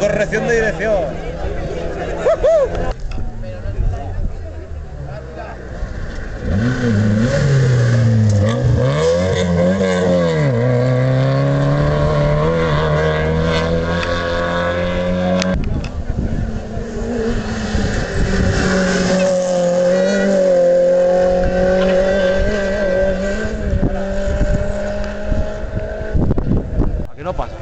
Corrección de dirección. Aquí no pasa.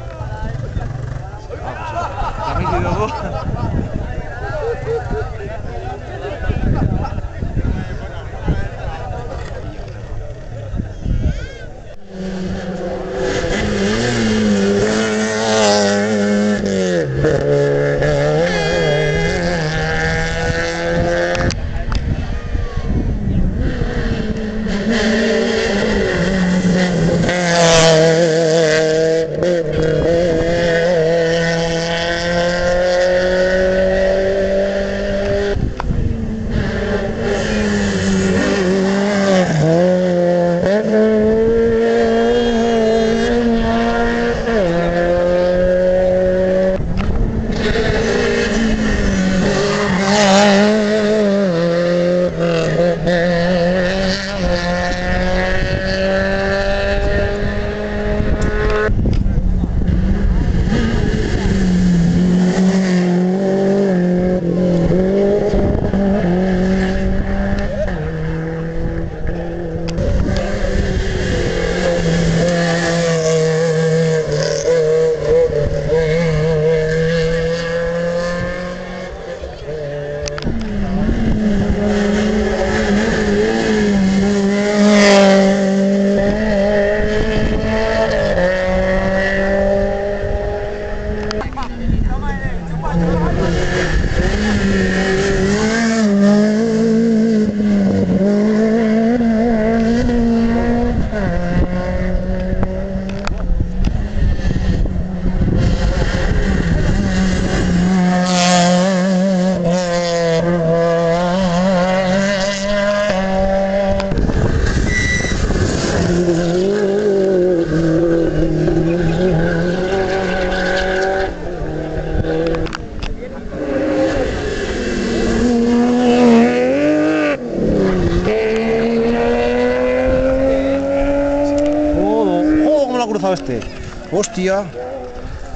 ¡Hostia!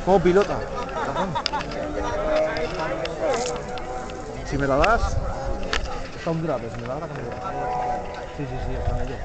¡Cómo pilota! Si me la das, está un grave, si me la das, sí, sí, sí, está en ello.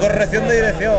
Corrección de dirección.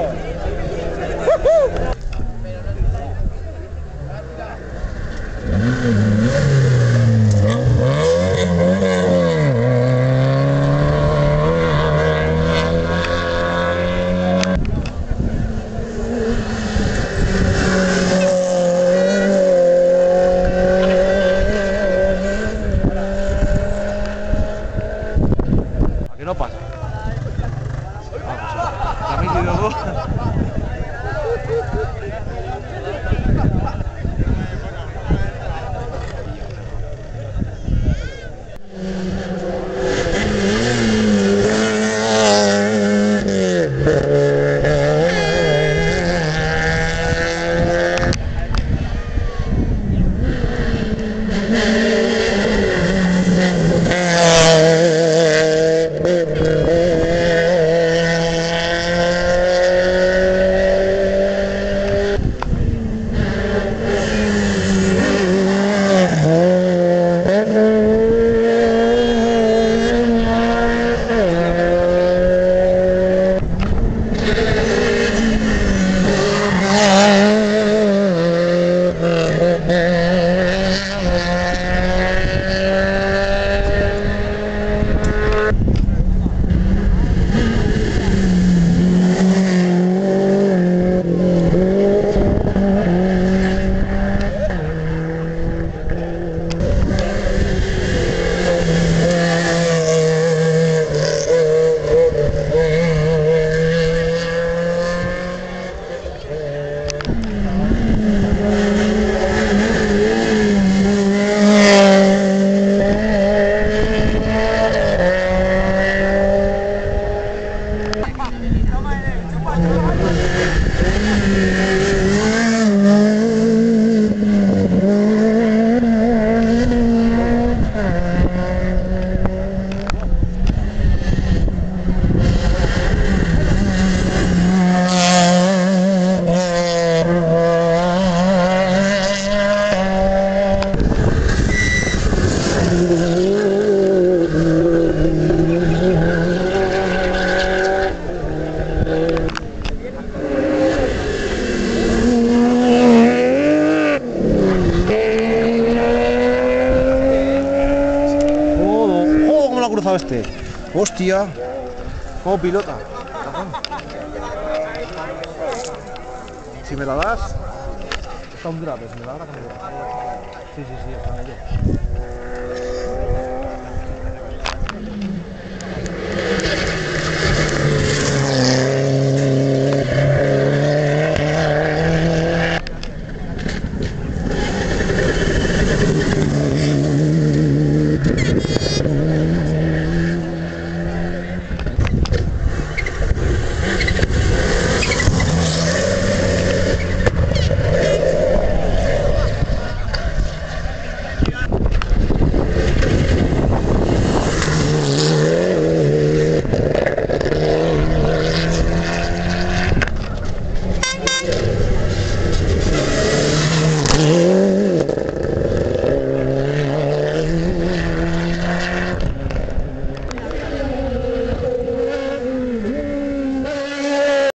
Este. Hostia, como pilota. Si me la das, está un grave. Si me la das, sí, está en ella.